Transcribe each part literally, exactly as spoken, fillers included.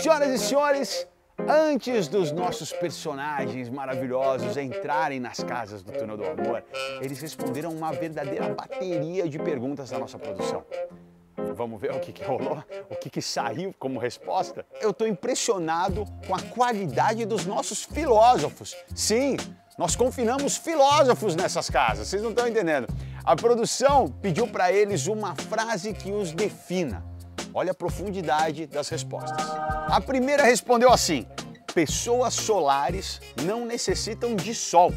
Senhoras e senhores, antes dos nossos personagens maravilhosos entrarem nas casas do Túnel do Amor, eles responderam uma verdadeira bateria de perguntas da nossa produção. Vamos ver o que, que rolou, o que, que saiu como resposta? Eu estou impressionado com a qualidade dos nossos filósofos. Sim, nós confinamos filósofos nessas casas, vocês não estão entendendo. A produção pediu para eles uma frase que os defina. Olha a profundidade das respostas. A primeira respondeu assim: pessoas solares não necessitam de sol.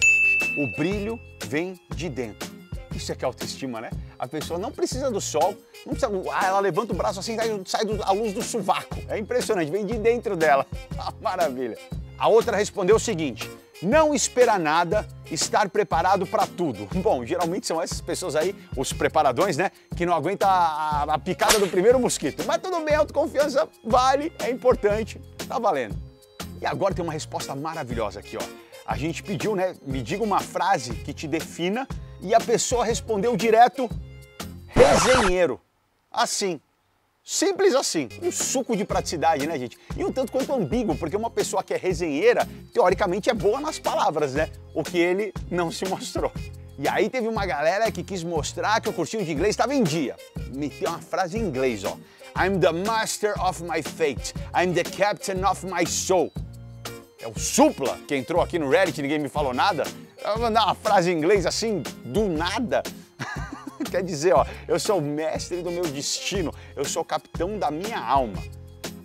O brilho vem de dentro. Isso é que é autoestima, né? A pessoa não precisa do sol, não precisa, ah, ela levanta o braço assim, sai do, a luz do sovaco. É impressionante, vem de dentro dela. Ah, maravilha. A outra respondeu o seguinte: não esperar nada, estar preparado para tudo. Bom, geralmente são essas pessoas aí, os preparadões, né, que não aguentam a, a picada do primeiro mosquito. Mas tudo bem, a autoconfiança vale, é importante, tá valendo. E agora tem uma resposta maravilhosa aqui, ó. A gente pediu, né, me diga uma frase que te defina, e a pessoa respondeu direto: resenheiro. Assim. Simples assim, um suco de praticidade, né, gente? E um tanto quanto ambíguo, porque uma pessoa que é resenheira, teoricamente é boa nas palavras, né? O que ele não se mostrou. E aí teve uma galera que quis mostrar que o cursinho de inglês estava em dia. Meteu uma frase em inglês, ó. I'm the master of my fate. I'm the captain of my soul. É o Supla que entrou aqui no Reddit, ninguém me falou nada. Eu vou mandar uma frase em inglês assim, do nada. Quer dizer, ó, eu sou o mestre do meu destino, eu sou o capitão da minha alma.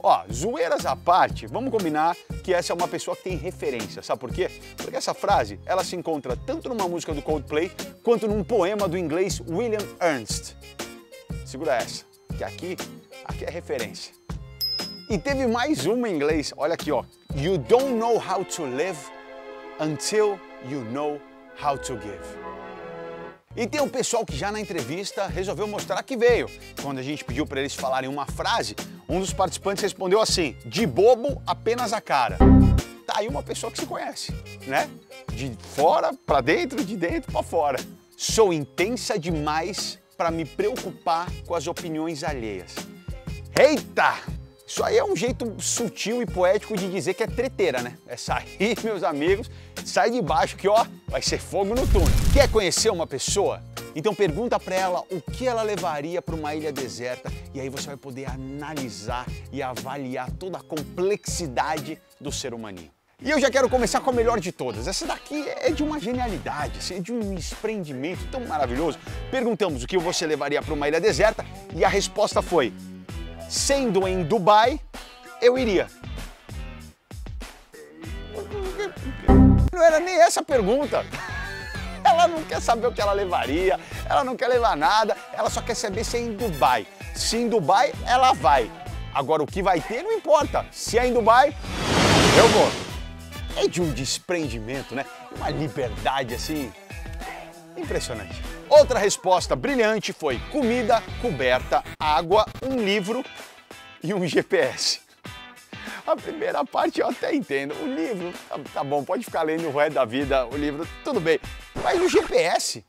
Ó, zoeiras à parte, vamos combinar que essa é uma pessoa que tem referência, sabe por quê? Porque essa frase, ela se encontra tanto numa música do Coldplay, quanto num poema do inglês William Ernst. Segura essa, que aqui, aqui é referência. E teve mais uma em inglês, olha aqui, ó. You don't know how to live until you know how to give. E tem um pessoal que já na entrevista resolveu mostrar que veio. Quando a gente pediu para eles falarem uma frase, um dos participantes respondeu assim: de bobo, apenas a cara. Tá aí uma pessoa que se conhece, né? De fora para dentro, de dentro para fora. Sou intensa demais para me preocupar com as opiniões alheias. Eita! Isso aí é um jeito sutil e poético de dizer que é treteira, né? É sair, meus amigos, sai de baixo que, ó, vai ser fogo no túnel. Quer conhecer uma pessoa? Então pergunta pra ela o que ela levaria pra uma ilha deserta e aí você vai poder analisar e avaliar toda a complexidade do ser humaninho. E eu já quero começar com a melhor de todas. Essa daqui é de uma genialidade, assim, é de um desprendimento tão maravilhoso. Perguntamos o que você levaria pra uma ilha deserta e a resposta foi: sendo em Dubai, eu iria. Não era nem essa a pergunta. Ela não quer saber o que ela levaria, ela não quer levar nada, ela só quer saber se é em Dubai. Se em Dubai, ela vai. Agora, o que vai ter não importa. Se é em Dubai, eu vou. É de um desprendimento, né? Uma liberdade, assim, impressionante. Outra resposta brilhante foi comida, coberta, água, um livro e um G P S. A primeira parte eu até entendo. O livro, tá, tá bom, pode ficar lendo o resto da vida, o livro, tudo bem. Mas o G P S?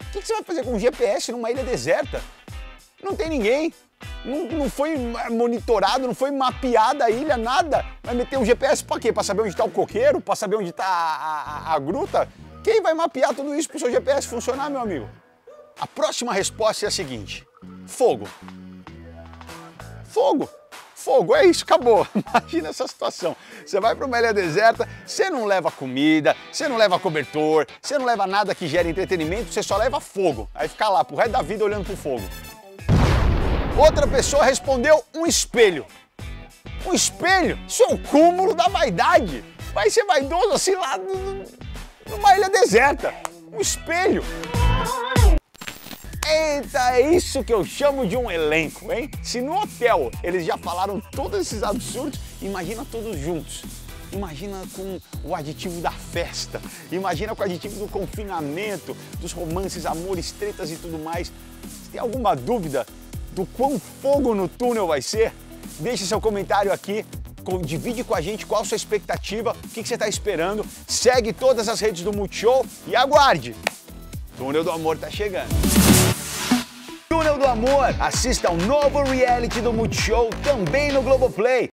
O que, que você vai fazer com um G P S numa ilha deserta? Não tem ninguém. Não, não foi monitorado, não foi mapeada a ilha, nada. Vai meter um G P S pra quê? Pra saber onde tá o coqueiro? Pra saber onde tá a, a, a gruta? Quem vai mapear tudo isso para o seu G P S funcionar, meu amigo? A próxima resposta é a seguinte: fogo. Fogo. Fogo, é isso, acabou. Imagina essa situação. Você vai para uma ilha deserta, você não leva comida, você não leva cobertor, você não leva nada que gere entretenimento, você só leva fogo. Aí fica lá pro resto da vida olhando pro fogo. Outra pessoa respondeu um espelho. Um espelho? Isso é o cúmulo da vaidade. Vai ser vaidoso assim lá do... numa ilha deserta, um espelho. Eita, é isso que eu chamo de um elenco, hein? Se no hotel eles já falaram todos esses absurdos, imagina todos juntos. Imagina com o aditivo da festa, imagina com o aditivo do confinamento, dos romances, amores, tretas e tudo mais. Se tem alguma dúvida do quão fogo no túnel vai ser, deixe seu comentário aqui. Divide com a gente qual a sua expectativa, o que você está esperando. Segue todas as redes do Multishow e aguarde! Túnel do Amor tá chegando. Túnel do Amor, assista ao novo reality do Multishow também no Globoplay.